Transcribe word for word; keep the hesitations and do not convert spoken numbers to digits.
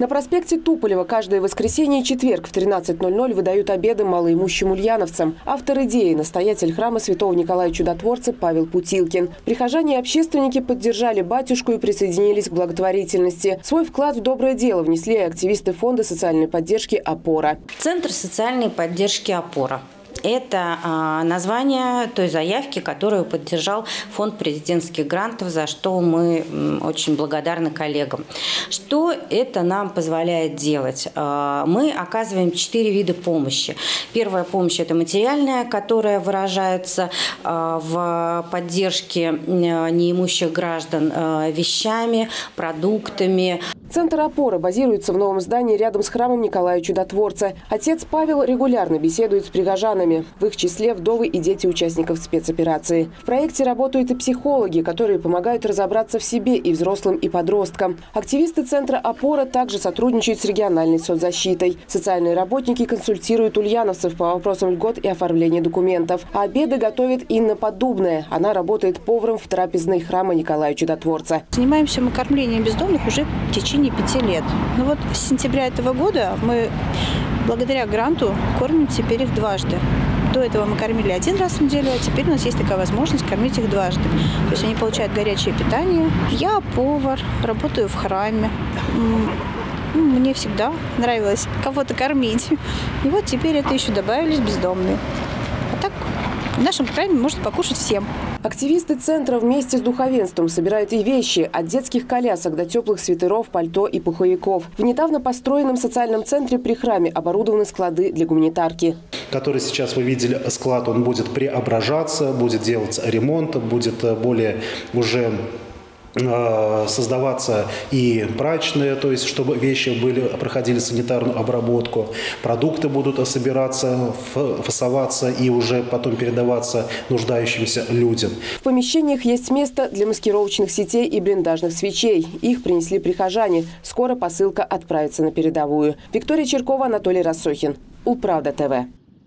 На проспекте Туполева каждое воскресенье и четверг в тринадцать ноль-ноль выдают обеды малоимущим ульяновцам. Автор идеи – настоятель храма святого Николая Чудотворца Павел Путилкин. Прихожане и общественники поддержали батюшку и присоединились к благотворительности. Свой вклад в доброе дело внесли и активисты фонда социальной поддержки «Опора». Центр социальной поддержки «Опора». Это название той заявки, которую поддержал Фонд президентских грантов, за что мы очень благодарны коллегам. Что это нам позволяет делать? Мы оказываем четыре вида помощи. Первая помощь – это материальная, которая выражается в поддержке неимущих граждан вещами, продуктами. Центр «Опора» базируется в новом здании рядом с храмом Николая Чудотворца. Отец Павел регулярно беседует с прихожанами, в их числе вдовы и дети участников спецоперации. В проекте работают и психологи, которые помогают разобраться в себе и взрослым, и подросткам. Активисты Центра «Опора» также сотрудничают с региональной соцзащитой. Социальные работники консультируют ульяновцев по вопросам льгот и оформления документов. А обеды готовит Инна Поддубная. Она работает поваром в трапезной храма Николая Чудотворца. Занимаемся мы кормлением бездомных уже в течение пяти лет. Ну вот с сентября этого года мы благодаря гранту кормим теперь их дважды. До этого мы кормили один раз в неделю, а теперь у нас есть такая возможность кормить их дважды. То есть они получают горячее питание. Я повар, работаю в храме. Мне всегда нравилось кого-то кормить. И вот теперь это еще добавились бездомные. А так в нашем храме можно покушать всем. Активисты центра вместе с духовенством собирают и вещи – от детских колясок до теплых свитеров, пальто и пуховиков. В недавно построенном социальном центре при храме оборудованы склады для гуманитарки. Который сейчас вы видели склад, он будет преображаться, будет делаться ремонт, будет более уже... создаваться и прачные, то есть чтобы вещи были, проходили санитарную обработку, продукты будут собираться, фасоваться и уже потом передаваться нуждающимся людям. В помещениях есть место для маскировочных сетей и блиндажных свечей. Их принесли прихожане. Скоро посылка отправится на передовую. Виктория Чиркова, Анатолий Рассохин. УлПравда ТВ.